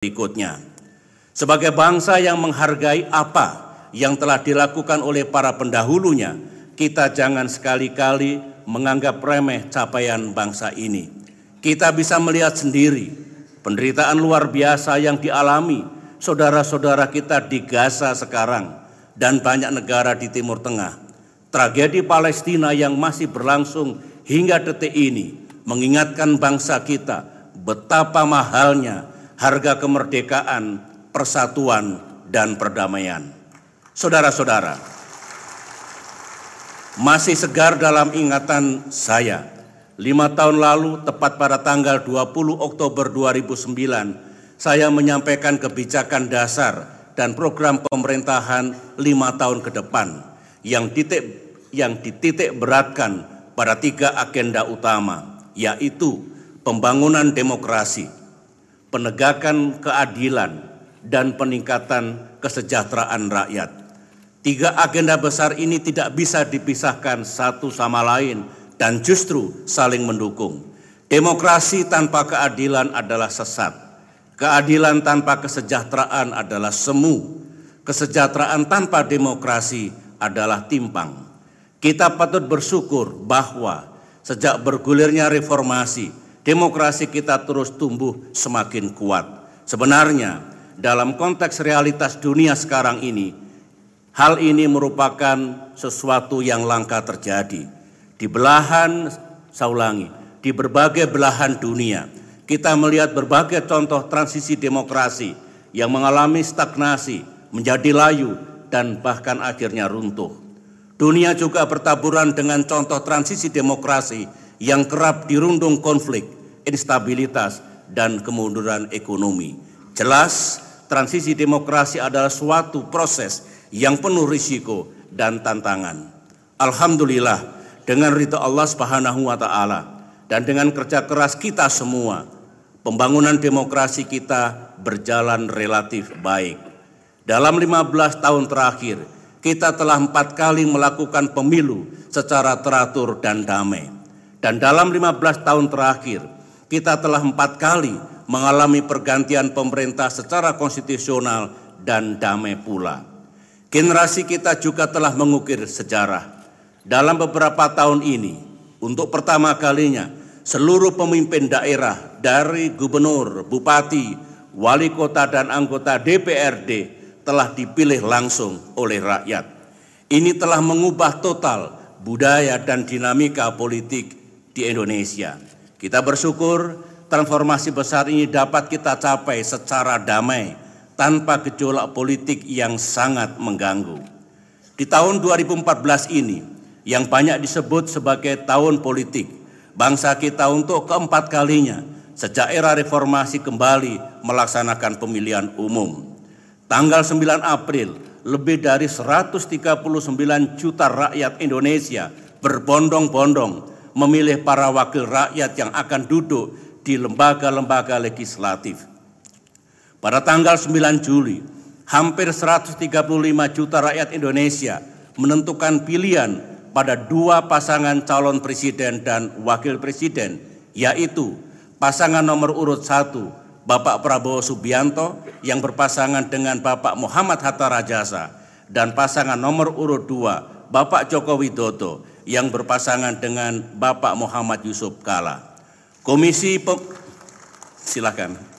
Berikutnya, sebagai bangsa yang menghargai apa yang telah dilakukan oleh para pendahulunya, kita jangan sekali-kali menganggap remeh capaian bangsa ini. Kita bisa melihat sendiri penderitaan luar biasa yang dialami saudara-saudara kita di Gaza sekarang dan banyak negara di Timur Tengah. Tragedi Palestina yang masih berlangsung hingga detik ini mengingatkan bangsa kita betapa mahalnya harga kemerdekaan, persatuan, dan perdamaian. Saudara-saudara, masih segar dalam ingatan saya, 5 tahun lalu, tepat pada tanggal 20 Oktober 2009, saya menyampaikan kebijakan dasar dan program pemerintahan 5 tahun ke depan yang dititik beratkan pada 3 agenda utama, yaitu pembangunan demokrasi, penegakan keadilan, dan peningkatan kesejahteraan rakyat. 3 agenda besar ini tidak bisa dipisahkan satu sama lain dan justru saling mendukung. Demokrasi tanpa keadilan adalah sesat. Keadilan tanpa kesejahteraan adalah semu. Kesejahteraan tanpa demokrasi adalah timpang. Kita patut bersyukur bahwa sejak bergulirnya reformasi, demokrasi kita terus tumbuh semakin kuat. Sebenarnya, dalam konteks realitas dunia sekarang ini, hal ini merupakan sesuatu yang langka terjadi. Di belahan, saya ulangi, di berbagai belahan dunia, kita melihat berbagai contoh transisi demokrasi yang mengalami stagnasi, menjadi layu, dan bahkan akhirnya runtuh. Dunia juga bertaburan dengan contoh transisi demokrasi yang kerap dirundung konflik, instabilitas, dan kemunduran ekonomi. Jelas, transisi demokrasi adalah suatu proses yang penuh risiko dan tantangan. Alhamdulillah, dengan ridha Allah Subhanahu wa Ta'ala dan dengan kerja keras kita semua, pembangunan demokrasi kita berjalan relatif baik. Dalam 15 tahun terakhir, kita telah 4 kali melakukan pemilu secara teratur dan damai. Dan dalam 15 tahun terakhir, kita telah 4 kali mengalami pergantian pemerintah secara konstitusional dan damai pula. Generasi kita juga telah mengukir sejarah. Dalam beberapa tahun ini, untuk pertama kalinya, seluruh pemimpin daerah dari gubernur, bupati, wali kota, dan anggota DPRD telah dipilih langsung oleh rakyat. Ini telah mengubah total budaya dan dinamika politik di Indonesia. Kita bersyukur transformasi besar ini dapat kita capai secara damai tanpa gejolak politik yang sangat mengganggu. Di tahun 2014 ini yang banyak disebut sebagai tahun politik, bangsa kita untuk keempat kalinya sejak era reformasi kembali melaksanakan pemilihan umum. Tanggal 9 April, lebih dari 139 juta rakyat Indonesia berbondong-bondong memilih para wakil rakyat yang akan duduk di lembaga-lembaga legislatif. Pada tanggal 9 Juli, hampir 135 juta rakyat Indonesia menentukan pilihan pada 2 pasangan calon presiden dan wakil presiden, yaitu pasangan nomor urut 1, Bapak Prabowo Subianto yang berpasangan dengan Bapak Muhammad Hatta Rajasa, dan pasangan nomor urut 2, Bapak Joko Widodo yang berpasangan dengan Bapak Muhammad Yusuf Kala. Silakan.